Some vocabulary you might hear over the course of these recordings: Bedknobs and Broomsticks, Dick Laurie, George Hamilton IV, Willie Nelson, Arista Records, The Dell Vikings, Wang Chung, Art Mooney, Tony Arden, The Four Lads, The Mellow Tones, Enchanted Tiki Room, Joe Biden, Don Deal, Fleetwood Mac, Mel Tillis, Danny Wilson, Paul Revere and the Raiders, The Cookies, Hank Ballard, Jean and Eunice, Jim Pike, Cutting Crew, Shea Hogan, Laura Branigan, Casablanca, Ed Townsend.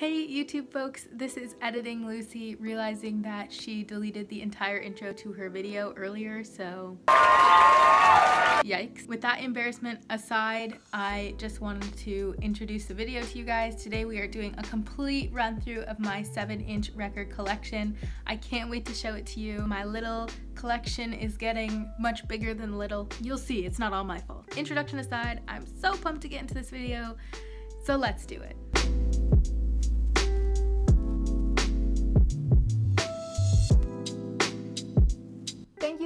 Hey YouTube folks, this is Editing Lucy, realizing that she deleted the entire intro to her video earlier, so yikes. With that embarrassment aside, I just wanted to introduce the video to you guys. Today we are doing a complete run through of my 7-inch record collection. I can't wait to show it to you. My little collection is getting much bigger than little. You'll see, it's not all my fault. Introduction aside, I'm so pumped to get into this video, so let's do it.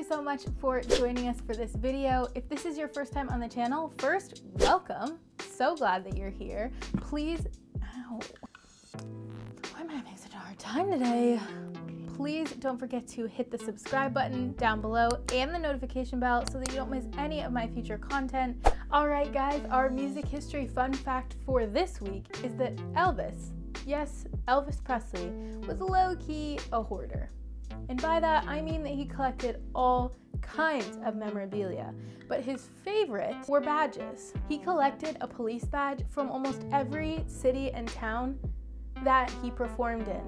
So much for joining us for this video. If this is your first time on the channel, first, welcome. So glad that you're here. Please, ow, why am I having such a hard time today? Please don't forget to hit the subscribe button down below and the notification bell so that you don't miss any of my future content. All right guys, our music history fun fact for this week is that Elvis, yes, Elvis Presley, was low-key a hoarder. And by that, I mean that he collected all kinds of memorabilia, but his favorite were badges. He collected a police badge from almost every city and town that he performed in.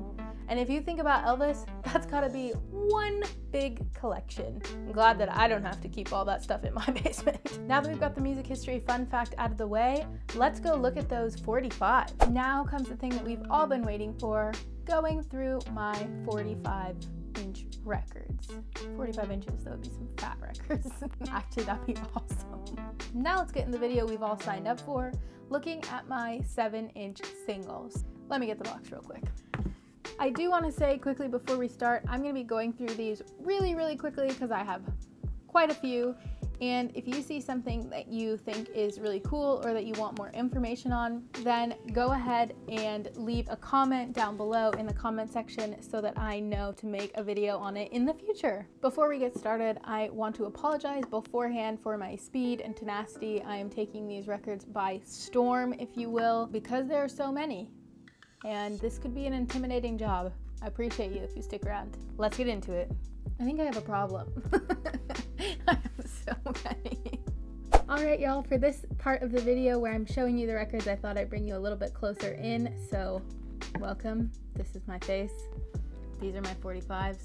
And if you think about Elvis, that's gotta be one big collection. I'm glad that I don't have to keep all that stuff in my basement. Now that we've got the music history fun fact out of the way, let's go look at those 45. Now comes the thing that we've all been waiting for, going through my 45-inch records. 45 inches, that would be some fat records. Actually, that'd be awesome. Now let's get in the video we've all signed up for, looking at my 7-inch singles. Let me get the box real quick. I do want to say quickly before we start, I'm going to be going through these really, really quickly because I have quite a few. And if you see something that you think is really cool or that you want more information on, then go ahead and leave a comment down below in the comment section so that I know to make a video on it in the future. Before we get started, I want to apologize beforehand for my speed and tenacity. I am taking these records by storm, if you will, because there are so many. And this could be an intimidating job. I appreciate you if you stick around. Let's get into it. I think I have a problem. I have so many. All right, y'all, for this part of the video where I'm showing you the records, I thought I'd bring you a little bit closer in, so welcome. This is my face. These are my 45s.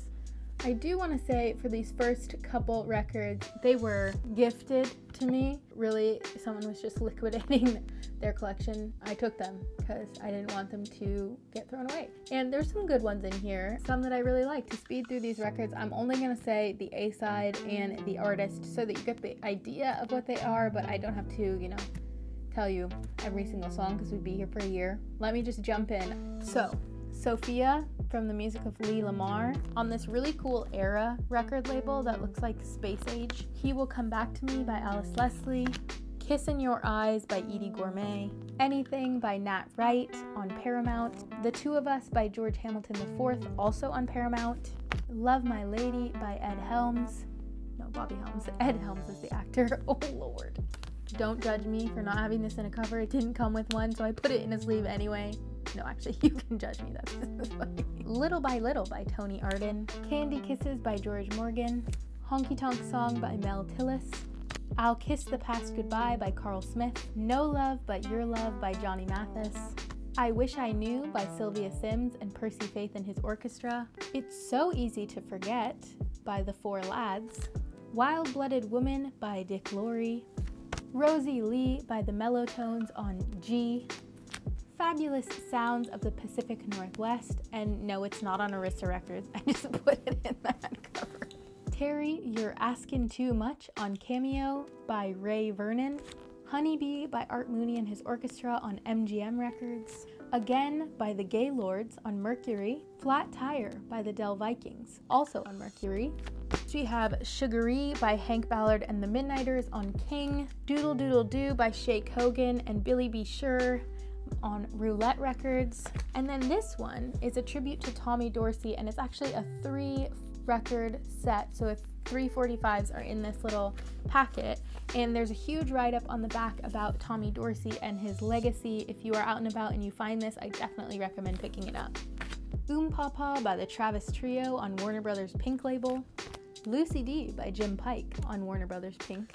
I do want to say for these first couple records, they were gifted to me. Really, someone was just liquidating their collection. I took them because I didn't want them to get thrown away. And there's some good ones in here, some that I really like. To speed through these records, I'm only going to say the A-side and the artist so that you get the idea of what they are, but I don't have to, you know, tell you every single song because we'd be here for a year. Let me just jump in. So, Sophia from the music of Lee Lamar on this really cool Era record label that looks like Space Age. He Will Come Back to Me by Alice Leslie, Kiss in Your Eyes by Edie Gourmet, Anything by Nat Wright on Paramount, The Two of Us by George Hamilton IV, also on Paramount, Love My Lady by Ed Helms. No, Bobby Helms. Ed Helms is the actor. Oh lord. Don't judge me for not having this in a cover. It didn't come with one, so I put it in a sleeve anyway. No, actually, you can judge me. That's funny. Little by Little by Tony Arden, Candy Kisses by George Morgan, Honky Tonk Song by Mel Tillis, I'll Kiss the Past Goodbye by Carl Smith, No Love But Your Love by Johnny Mathis, I Wish I Knew by Sylvia Sims and Percy Faith and his orchestra, It's So Easy to Forget by The Four Lads, Wild-Blooded Woman by Dick Laurie, Rosie Lee by The Mellow Tones on G, Fabulous Sounds of the Pacific Northwest, and no, it's not on Arista Records, I just put it in that cover. Terry, You're Asking Too Much on Cameo by Ray Vernon, Honeybee by Art Mooney and his orchestra on MGM Records, Again by The Gay Lords on Mercury, Flat Tire by The Dell Vikings, also on Mercury. We have Sugary by Hank Ballard and The Midnighters on King, Doodle Doodle Doo by Shea Hogan and Billy B. Sure on Roulette Records. And then this one is a tribute to Tommy Dorsey, and it's actually a 3-record set, so if 3 45s are in this little packet, and there's a huge write-up on the back about Tommy Dorsey and his legacy. If you are out and about and you find this, I definitely recommend picking it up. Pawpaw by the Travis Trio on Warner Brothers Pink label, Lucy D by Jim Pike on Warner Brothers Pink,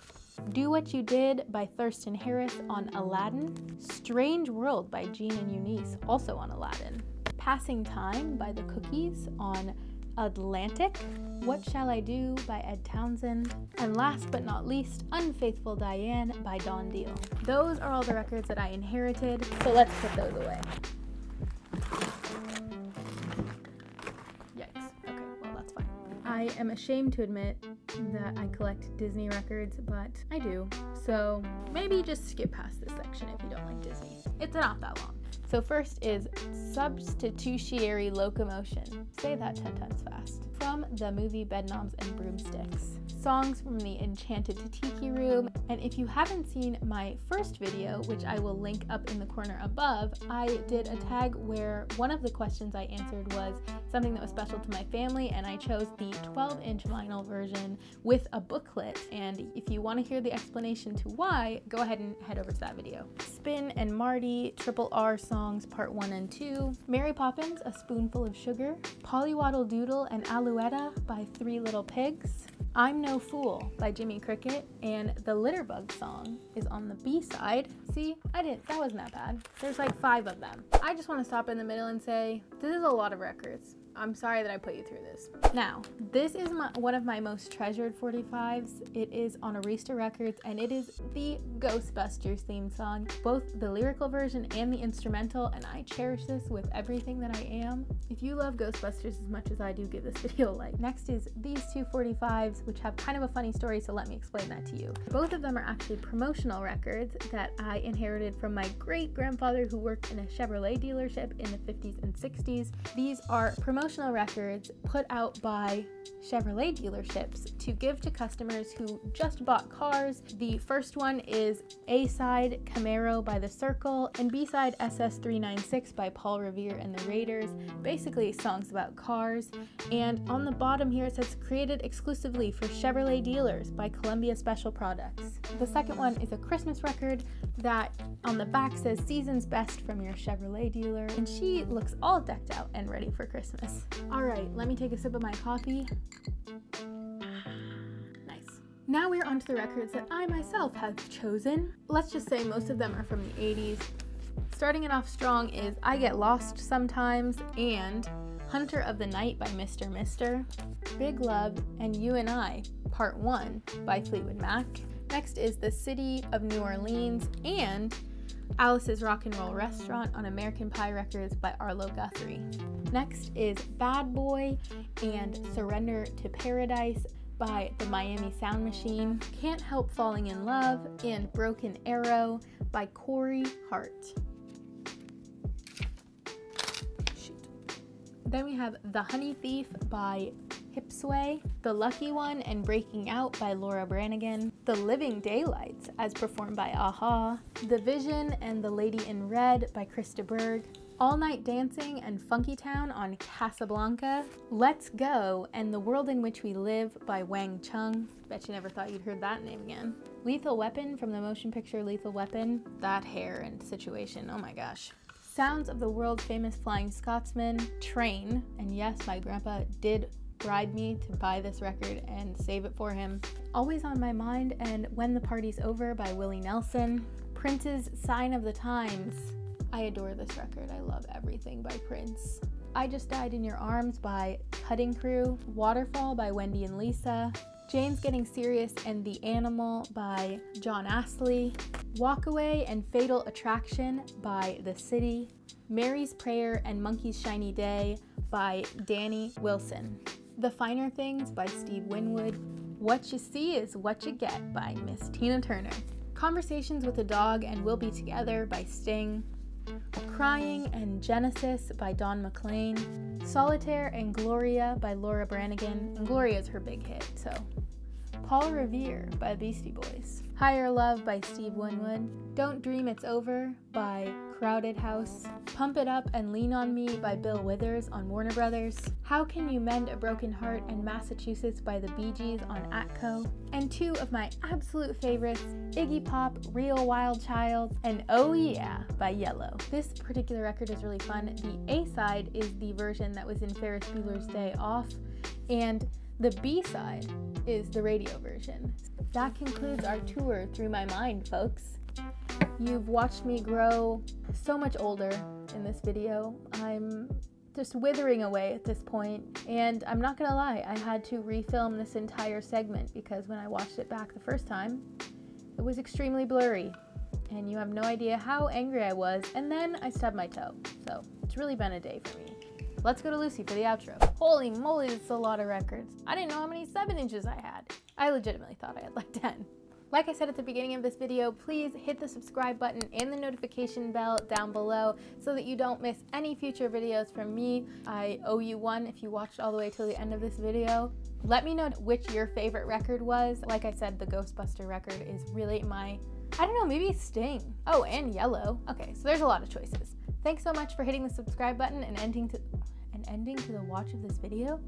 Do What You Did by Thurston Harris on Aladdin, Strange World by Jean and Eunice, also on Aladdin, Passing Time by The Cookies on Atlantic, What Shall I Do by Ed Townsend, and last but not least, Unfaithful Diane by Don Deal. Those are all the records that I inherited, so let's put those away. Yikes. Okay, well that's fine. I am ashamed to admit that I collect Disney records, but I do. So maybe just skip past this section if you don't like Disney. It's not that long. So first is Substitutionary Locomotion. Say that 10 times fast. From the movie Bedknobs and Broomsticks. Songs from the Enchanted Tiki Room. And if you haven't seen my first video, which I will link up in the corner above, I did a tag where one of the questions I answered was something that was special to my family, and I chose the 12-inch vinyl version with a booklet. And if you want to hear the explanation to why, go ahead and head over to that video. Spin and Marty, Triple R Songs Part 1 and 2, Mary Poppins, A Spoonful of Sugar, Pollywaddle Doodle and Alouetta by Three Little Pigs, I'm No Fool by Jimmy Cricket, and the Litterbug song is on the B-side. See, that wasn't that bad. There's like 5 of them. I just want to stop in the middle and say, this is a lot of records. I'm sorry that I put you through this. Now, this is one of my most treasured 45s. It is on Arista Records, and it is the Ghostbusters theme song, both the lyrical version and the instrumental, and I cherish this with everything that I am. If you love Ghostbusters as much as I do, give this video a like. Next is these two 45s, which have kind of a funny story, so let me explain that to you. Both of them are actually promotional records that I inherited from my great-grandfather who worked in a Chevrolet dealership in the 50s and 60s. These are promotional records put out by Chevrolet dealerships to give to customers who just bought cars. The first one is A-side Camaro by The Circle and B-side SS396 by Paul Revere and the Raiders, basically songs about cars. And on the bottom here it says created exclusively for Chevrolet dealers by Columbia Special Products. The second one is a Christmas record that on the back says season's best from your Chevrolet dealer, and she looks all decked out and ready for Christmas. All right, let me take a sip of my coffee. Nice. Now we're onto the records that I myself have chosen. Let's just say most of them are from the 80s. Starting it off strong is I Get Lost Sometimes and Hunter of the Night by Mr. Mister, Big Love and You and I Part 1 by Fleetwood Mac. Next is The City of New Orleans and Alice's Rock and Roll Restaurant on American Pie Records by Arlo Guthrie. Next is Bad Boy and Surrender to Paradise by the Miami Sound Machine, Can't Help Falling in Love and Broken Arrow by Corey Hart. Shoot. Then we have The Honey Thief by Hip Sway, The Lucky One and Breaking Out by Laura Branigan, The Living Daylights as performed by A-ha, The Vision and The Lady in Red by Krista Berg, All Night Dancing and Funky Town on Casablanca, Let's Go and The World in Which We Live by Wang Chung. Bet you never thought you'd heard that name again. Lethal Weapon from the motion picture Lethal Weapon. That hair and situation, oh my gosh. Sounds of the World Famous Flying Scotsman, Train, and yes, my grandpa did bribe me to buy this record and save it for him. Always on My Mind and When the Party's Over by Willie Nelson. Prince's Sign of the Times. I adore this record. I love everything by Prince. I Just Died in Your Arms by Cutting Crew. Waterfall by Wendy and Lisa. Jane's Getting Serious and The Animal by John Astley. Walk Away and Fatal Attraction by The City. Mary's Prayer and Monkey's Shiny Day by Danny Wilson. The Finer Things by Steve Winwood, What You See Is What You Get by Miss Tina Turner, Conversations with a Dog and We'll Be Together by Sting, Crying and Genesis by Don McLean, Solitaire and Gloria by Laura Branigan, and Gloria's her big hit, so. Paul Revere by the Beastie Boys, Higher Love by Steve Winwood, Don't Dream It's Over by Crowded House, Pump It Up and Lean on Me by Bill Withers on Warner Brothers, How Can You Mend a Broken Heart and Massachusetts by the Bee Gees on Atco, and two of my absolute favorites, Iggy Pop, Real Wild Child, and Oh Yeah by Yellow. This particular record is really fun. The A-side is the version that was in Ferris Bueller's Day Off, and the B-side is the radio version. That concludes our tour through my mind, folks. You've watched me grow so much older in this video. I'm just withering away at this point, and I'm not gonna lie, I had to refilm this entire segment because when I watched it back the first time, it was extremely blurry, and you have no idea how angry I was, and then I stubbed my toe, so it's really been a day for me. Let's go to Lucy for the outro. Holy moly, that's a lot of records. I didn't know how many 7 inches I had. I legitimately thought I had like 10. Like I said at the beginning of this video, please hit the subscribe button and the notification bell down below so that you don't miss any future videos from me. I owe you one if you watched all the way till the end of this video. Let me know which your favorite record was. Like I said, the Ghostbuster record is really my, I don't know, maybe Sting. Oh, and Yellow. Okay, so there's a lot of choices. Thanks so much for hitting the subscribe button and ending to the watch of this video.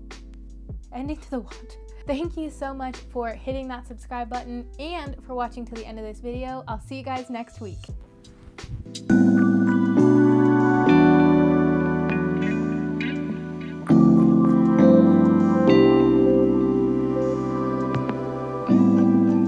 Thank you so much for hitting that subscribe button and for watching till the end of this video. I'll see you guys next week.